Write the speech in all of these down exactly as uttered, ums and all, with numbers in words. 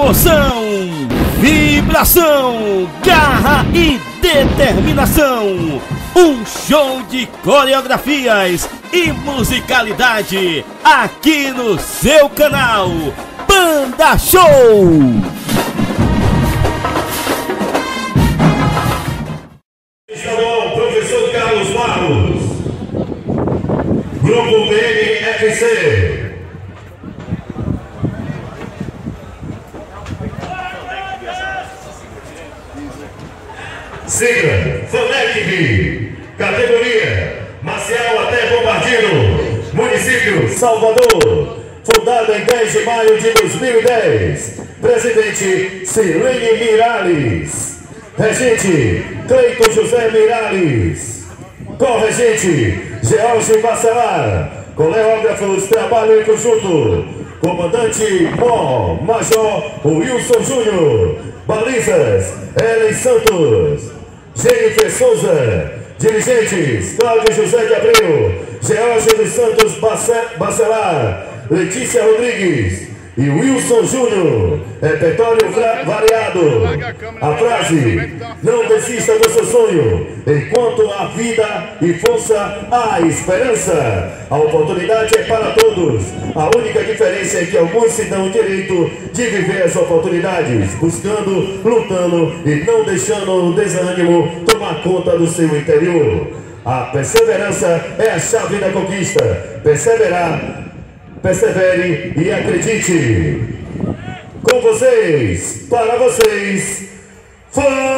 Emoção, vibração, garra e determinação. Um show de coreografias e musicalidade aqui no seu canal Banda Show. Grupo B F C. Siga, FANECB. Categoria Marcial até Bombardino. Município Salvador. Fundada em dez de maio de dois mil e dez. Presidente Cirlene Miralles. Regente Cleito José Miralles. Corregente George Bacelar, coreógrafos, trabalho em conjunto, comandante Mó, Major Wilson Júnior, balizas, Ellen Santos, Jennifer Souza, dirigentes, Cláudio José de Abreu, George dos Santos Bacelar, Letícia Rodrigues e Wilson Júnior, repertório variado. A frase, não desista do seu sonho, enquanto há vida e força, há esperança. A oportunidade é para todos. A única diferença é que alguns se dão o direito de viver as oportunidades, buscando, lutando e não deixando o desânimo tomar conta do seu interior. A perseverança é a chave da conquista. Perseverar, persevere e acredite. Com vocês, para vocês, FANECB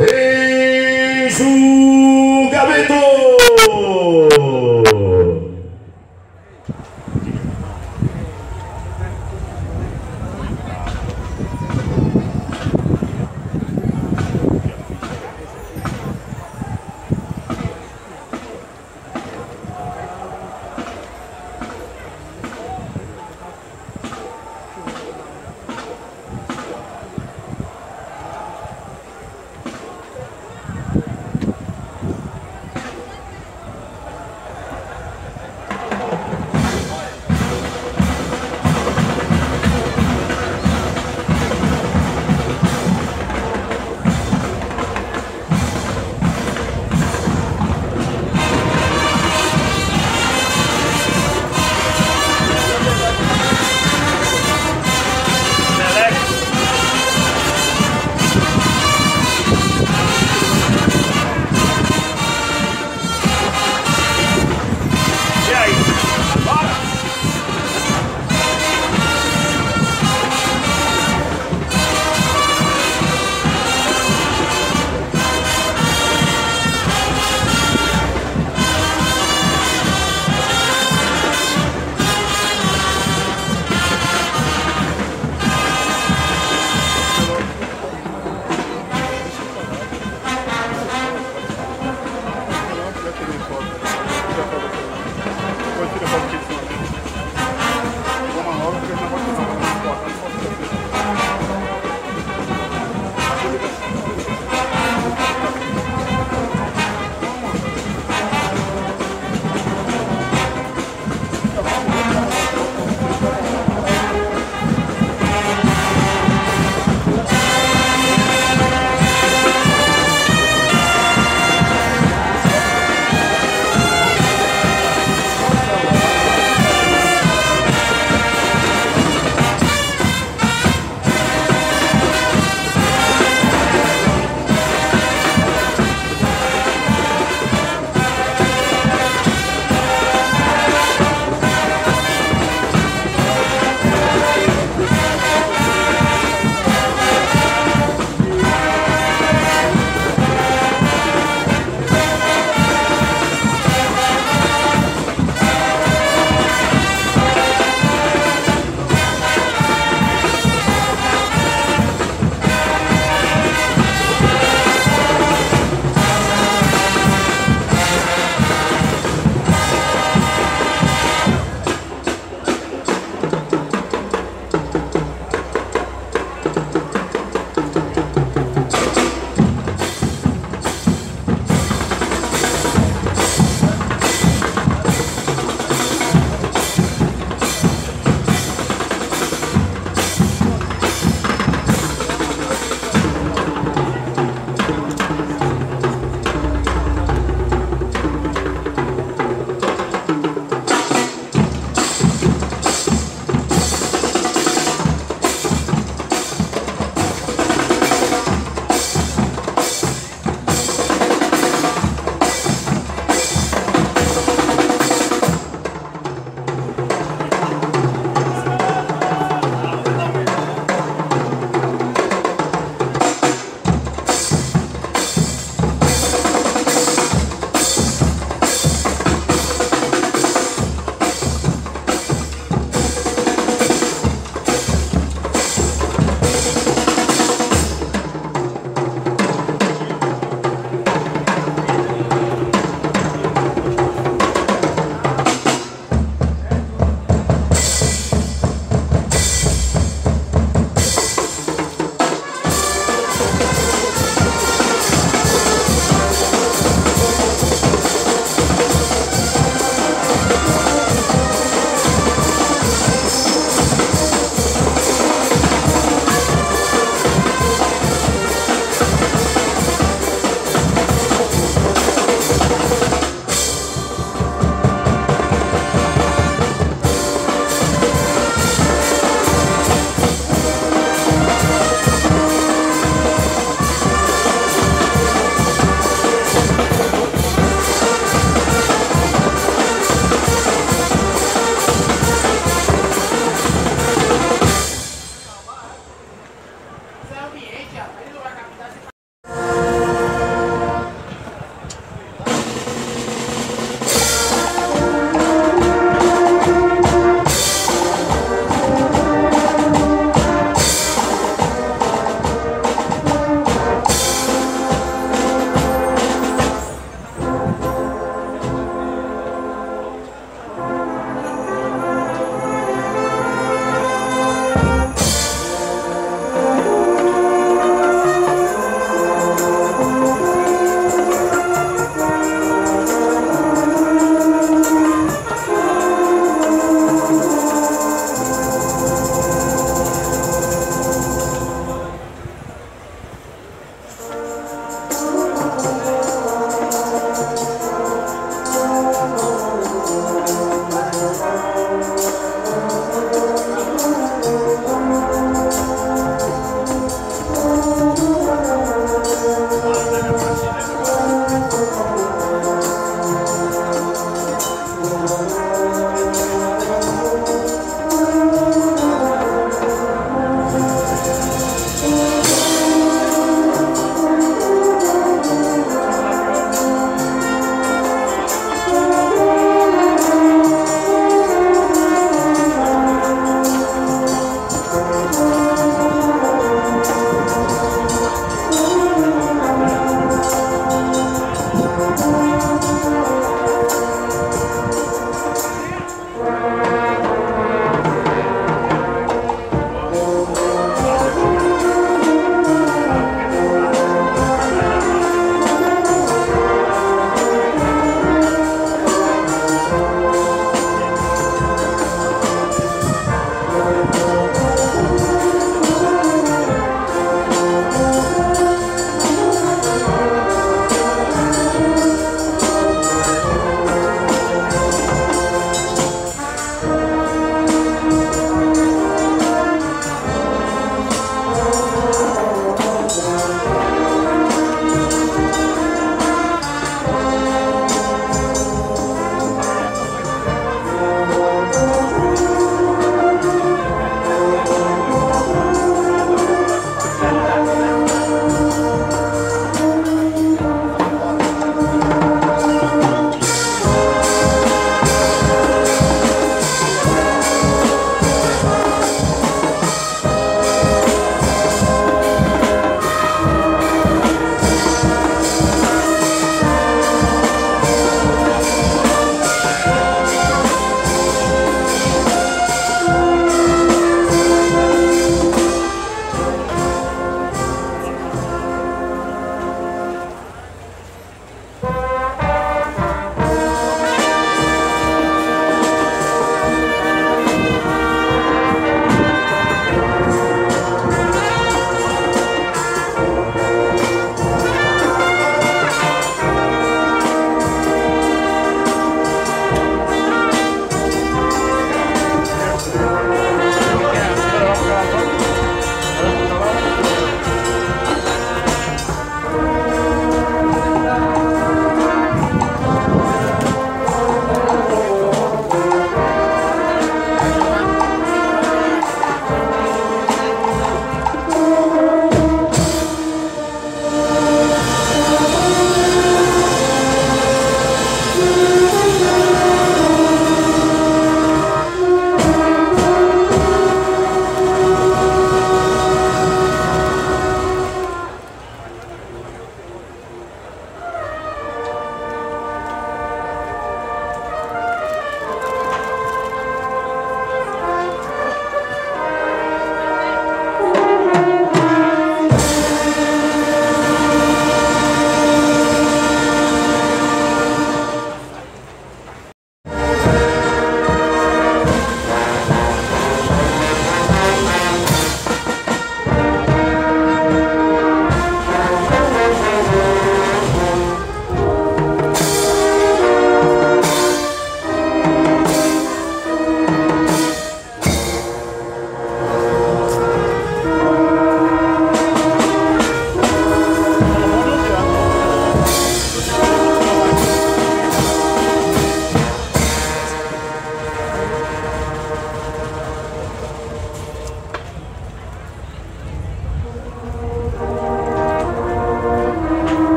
em julgamento.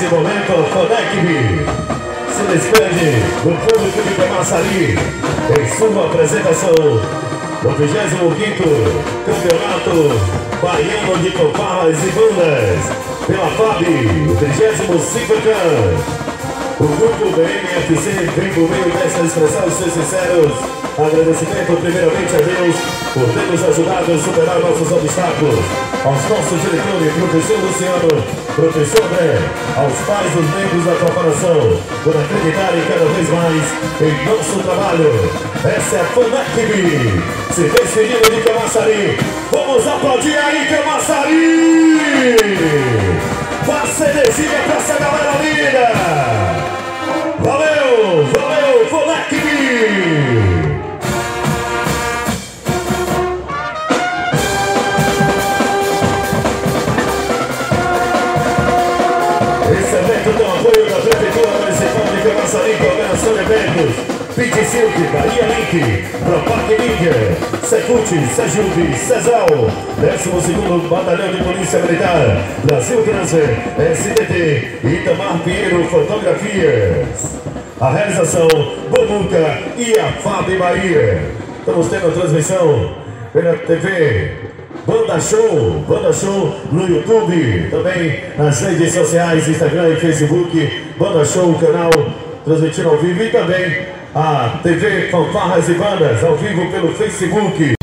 nesse momento, o FANECB se despede do público de Camaçari em sua apresentação do vigésimo quinto Campeonato Baiano de Fanfarras e Bandas pela F A B, o trigésimo cinco. O grupo B M F C contribuiu nessa expressão de seus sinceros agradecimento primeiramente a Deus por ter nos ajudado a superar nossos obstáculos, aos nossos diretores, professor Luciano, professor André, aos pais dos membros da corporação, por acreditarem cada vez mais em nosso trabalho. Essa é a FANECB, se despedindo de Camaçari. Vamos aplaudir aí, Camaçari! Faça energia pra essa galera linda! Valeu, valeu, FANECB! Esse evento tem o apoio da Prefeitura Municipal de Camaçari, Coordenação de Eventos, Pichilki, Barialiki, Proparque, Secuçi, Secjubi, Secao, décimo segundo Batalhão de Polícia Militar, Naziofrance, S B T e Tamar Piro Fotografias. A realização Bubuca e a F A B Bahia. Estamos tendo a transmissão pela T V Banda Show, Banda Show no YouTube, também nas redes sociais, Instagram e Facebook, Banda Show, canal transmitindo ao vivo, e também a T V Fanfarras e Bandas, ao vivo pelo Facebook.